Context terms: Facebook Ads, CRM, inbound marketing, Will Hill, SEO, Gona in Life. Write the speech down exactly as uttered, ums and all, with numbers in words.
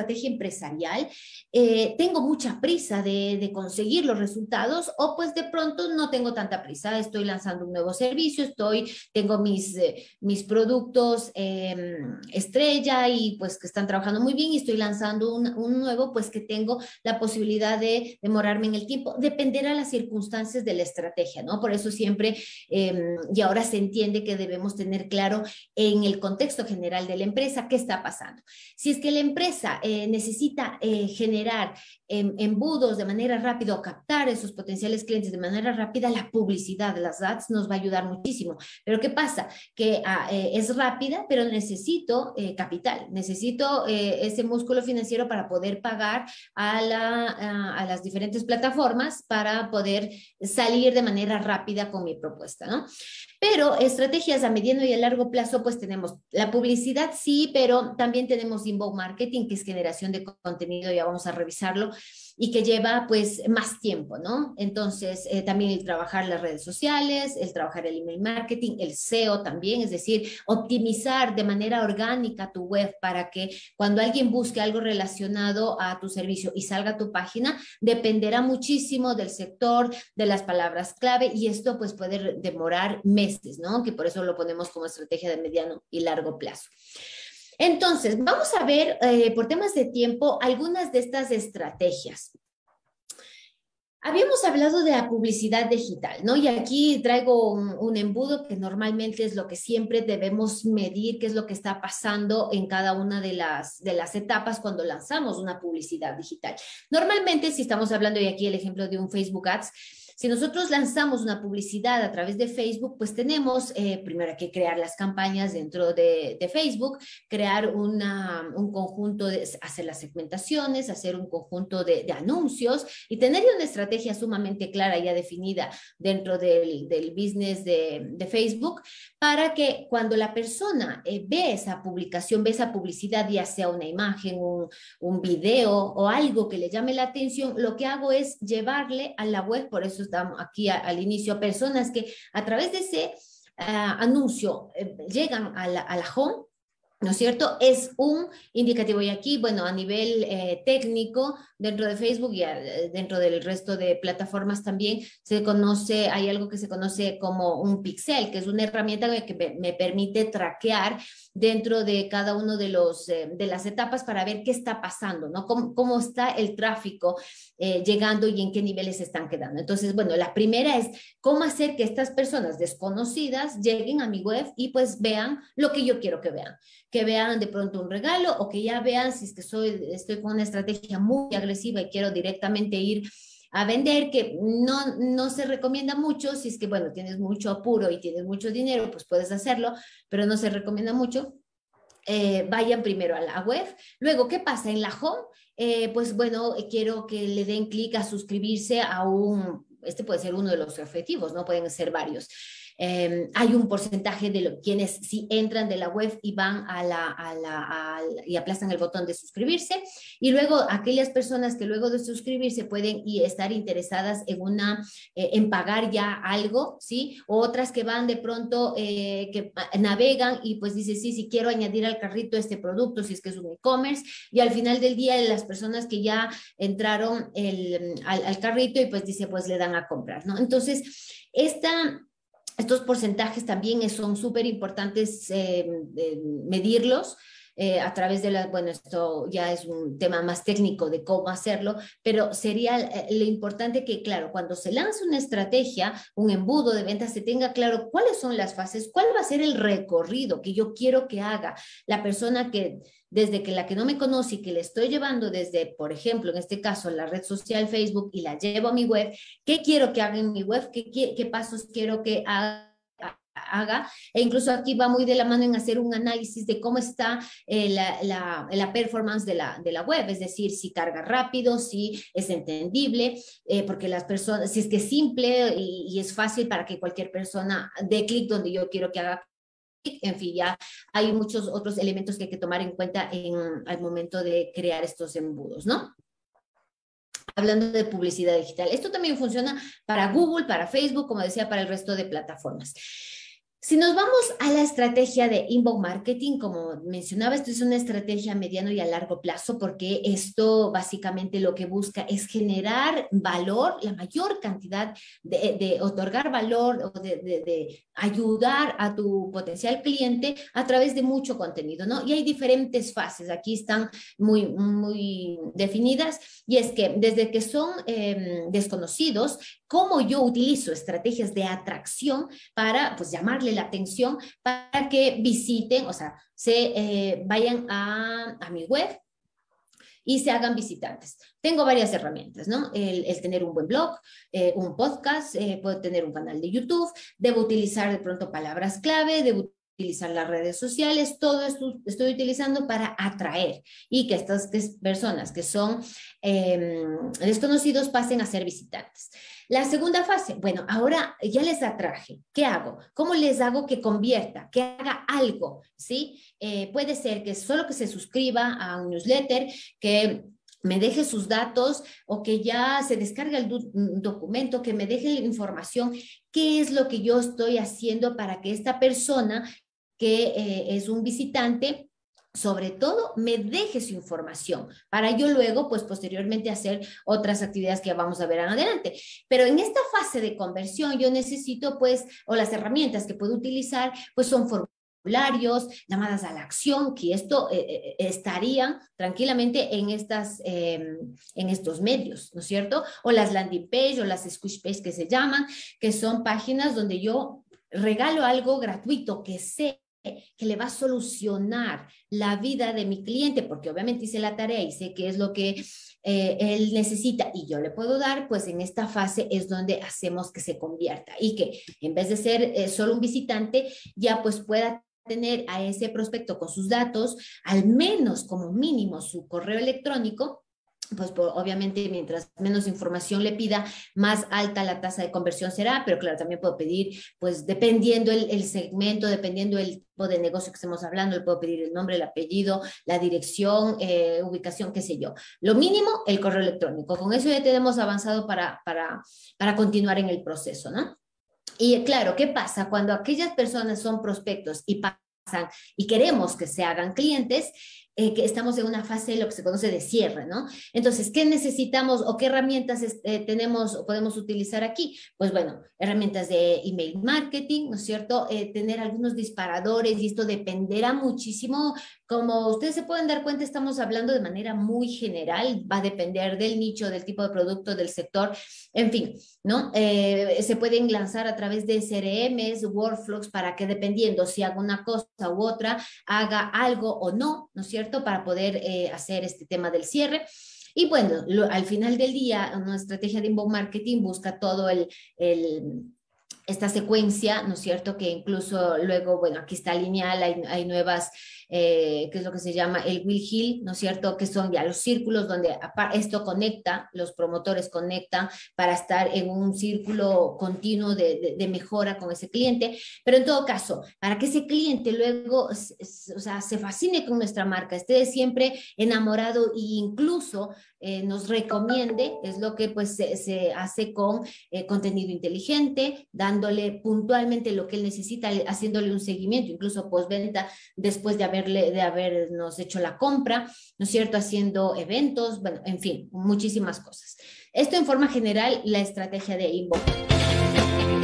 estrategia empresarial, eh, tengo mucha prisa de, de conseguir los resultados, o pues de pronto no tengo tanta prisa, estoy lanzando un nuevo servicio, estoy, tengo mis, eh, mis productos eh, estrella y pues que están trabajando muy bien y estoy lanzando un, un nuevo, pues que tengo la posibilidad de demorarme en el tiempo. Dependerá de las circunstancias de la estrategia, ¿no? Por eso siempre, eh, y ahora se entiende que debemos tener claro en el contexto general de la empresa qué está pasando. Si es que la empresa eh, necesita eh, generar eh, embudos de manera rápida o captar esos potenciales clientes de manera rápida, la publicidad, las ads nos va a ayudar muchísimo. Pero ¿qué pasa? Que ah, eh, es rápida, pero necesito eh, capital, necesito eh, ese músculo financiero para poder pagar a, la, a, a las diferentes plataformas para poder salir de manera rápida con mi propuesta, ¿no? Pero estrategias a mediano y a largo plazo, pues tenemos la publicidad, sí, pero también tenemos inbound marketing, que es generación de contenido, ya vamos a revisarlo, y que lleva pues más tiempo, ¿no? Entonces, eh, también el trabajar las redes sociales, el trabajar el email marketing, el S E O también, es decir, optimizar de manera orgánica tu web para que cuando alguien busque algo relacionado a tu servicio y salga a tu página, dependerá muchísimo del sector, de las palabras clave, y esto pues puede demorar meses, ¿no? Que por eso lo ponemos como estrategia de mediano y largo plazo. Entonces, vamos a ver, eh, por temas de tiempo, algunas de estas estrategias. Habíamos hablado de la publicidad digital, ¿no? Y aquí traigo un, un embudo que normalmente es lo que siempre debemos medir, qué es lo que está pasando en cada una de las, de las etapas cuando lanzamos una publicidad digital. Normalmente, si estamos hablando, y aquí el ejemplo de un Facebook Ads, si nosotros lanzamos una publicidad a través de Facebook, pues tenemos eh, primero que crear las campañas dentro de, de Facebook, crear una, un conjunto, de, hacer las segmentaciones, hacer un conjunto de, de anuncios y tener una estrategia sumamente clara ya definida dentro del, del business de, de Facebook para que cuando la persona eh, ve esa publicación, ve esa publicidad, ya sea una imagen, un, un video o algo que le llame la atención, lo que hago es llevarle a la web, por eso estamos aquí al inicio, personas que a través de ese uh, anuncio eh, llegan a la, a la home, ¿no es cierto? Es un indicativo. Y aquí, bueno, a nivel eh, técnico, dentro de Facebook y a, dentro del resto de plataformas también, se conoce, hay algo que se conoce como un pixel, que es una herramienta que me, me permite traquear dentro de cada uno de, los, eh, de las etapas para ver qué está pasando, ¿no? Cómo, cómo está el tráfico eh, llegando y en qué niveles están quedando. Entonces, bueno, la primera es cómo hacer que estas personas desconocidas lleguen a mi web y pues vean lo que yo quiero que vean. Que vean de pronto un regalo o que ya vean si es que soy, estoy con una estrategia muy agresiva y quiero directamente ir a vender, que no, no se recomienda mucho, si es que, bueno, tienes mucho apuro y tienes mucho dinero, pues puedes hacerlo, pero no se recomienda mucho. Eh, vayan primero a la web. Luego, ¿qué pasa en la home? Eh, pues bueno, quiero que le den clic a suscribirse a un, este puede ser uno de los objetivos, ¿no? Pueden ser varios. Eh, hay un porcentaje de lo, quienes sí entran de la web y van a la, a la, a la, y aplastan el botón de suscribirse, y luego aquellas personas que luego de suscribirse pueden y estar interesadas en una, eh, en pagar ya algo, ¿sí? O otras que van de pronto, eh, que navegan y pues dice, sí, sí quiero añadir al carrito este producto, si es que es un e-commerce, y al final del día las personas que ya entraron el, al, al carrito y pues dice, pues le dan a comprar, ¿no? Entonces, esta... Estos porcentajes también son súper importantes eh, medirlos eh, a través de las, bueno, esto ya es un tema más técnico de cómo hacerlo, pero sería lo importante que, claro, cuando se lanza una estrategia, un embudo de ventas, se tenga claro cuáles son las fases, cuál va a ser el recorrido que yo quiero que haga la persona que... desde que la que no me conoce y que le estoy llevando desde, por ejemplo, en este caso, la red social Facebook y la llevo a mi web, ¿qué quiero que haga en mi web? ¿Qué, qué, qué pasos quiero que haga? haga, e incluso aquí va muy de la mano en hacer un análisis de cómo está eh, la, la, la performance de la, de la web, es decir, si carga rápido, si es entendible, eh, porque las personas, si es que es simple y, y es fácil para que cualquier persona dé clic donde yo quiero que haga. En fin, ya hay muchos otros elementos que hay que tomar en cuenta en, al momento de crear estos embudos, ¿no? Hablando de publicidad digital, esto también funciona para Google, para Facebook, como decía, para el resto de plataformas. Si nos vamos a la estrategia de inbound marketing, como mencionaba, esto es una estrategia a mediano y a largo plazo, porque esto básicamente lo que busca es generar valor, la mayor cantidad de, de otorgar valor o de, de, de ayudar a tu potencial cliente a través de mucho contenido, ¿no? Y hay diferentes fases, aquí están muy, muy definidas, y es que desde que son eh, desconocidos, cómo yo utilizo estrategias de atracción para, pues, llamarle la atención para que visiten, o sea, se eh, vayan a, a mi web y se hagan visitantes. Tengo varias herramientas, ¿no? El, el tener un buen blog, eh, un podcast, eh, puedo tener un canal de YouTube, debo utilizar de pronto palabras clave, debo utilizar las redes sociales, todo esto estoy utilizando para atraer y que estas personas que son eh, desconocidos pasen a ser visitantes. La segunda fase, bueno, ahora ya les atraje, ¿qué hago? ¿Cómo les hago que convierta, que haga algo? ¿Sí? Eh, puede ser que solo que se suscriba a un newsletter, que me deje sus datos o que ya se descargue el do- documento, que me deje información. ¿Qué es lo que yo estoy haciendo para que esta persona que eh, es un visitante, sobre todo, me deje su información para yo luego, pues posteriormente hacer otras actividades que vamos a ver adelante? Pero en esta fase de conversión yo necesito, pues, o las herramientas que puedo utilizar, pues son formularios, llamadas a la acción, que esto eh, estarían tranquilamente en, estas, eh, en estos medios, ¿no es cierto? O las landing page o las squish page que se llaman, que son páginas donde yo regalo algo gratuito que sé que le va a solucionar la vida de mi cliente, porque obviamente hice la tarea y sé qué es lo que eh, él necesita y yo le puedo dar, pues en esta fase es donde hacemos que se convierta y que en vez de ser eh, solo un visitante, ya pues pueda tener a ese prospecto con sus datos, al menos como mínimo su correo electrónico. Pues por, obviamente mientras menos información le pida, más alta la tasa de conversión será, pero claro, también puedo pedir, pues dependiendo el, el segmento, dependiendo el tipo de negocio que estemos hablando, le puedo pedir el nombre, el apellido, la dirección, eh, ubicación, qué sé yo. Lo mínimo, el correo electrónico. Con eso ya tenemos avanzado para, para, para continuar en el proceso, ¿no? Y claro, ¿qué pasa? Cuando aquellas personas son prospectos y pasan y queremos que se hagan clientes, Eh, que estamos en una fase, lo que se conoce de cierre, ¿no? Entonces, ¿qué necesitamos o qué herramientas eh, tenemos o podemos utilizar aquí? Pues bueno, herramientas de email marketing, ¿no es cierto? Eh, tener algunos disparadores, y esto dependerá muchísimo. Como ustedes se pueden dar cuenta, estamos hablando de manera muy general, va a depender del nicho, del tipo de producto, del sector, en fin, ¿no? Eh, se pueden lanzar a través de C R Ms, workflows, para que dependiendo si hago una cosa u otra, haga algo o no, ¿no es cierto? Para poder eh, hacer este tema del cierre. Y bueno, lo, al final del día, una estrategia de inbound marketing busca todo el, el esta secuencia, ¿no es cierto? Que incluso luego, bueno, aquí está lineal, hay, hay nuevas, eh, que es lo que se llama el Will Hill, ¿no es cierto? Que son ya los círculos donde esto conecta, los promotores conectan para estar en un círculo continuo de, de, de mejora con ese cliente. Pero en todo caso, para que ese cliente luego, o sea, se fascine con nuestra marca, esté siempre enamorado e incluso eh, nos recomiende, es lo que pues se, se hace con eh, contenido inteligente, dando dándole puntualmente lo que él necesita, haciéndole un seguimiento, incluso postventa después de, haberle, de habernos hecho la compra, ¿no es cierto? Haciendo eventos, bueno, en fin, muchísimas cosas. Esto en forma general, la estrategia de inbound.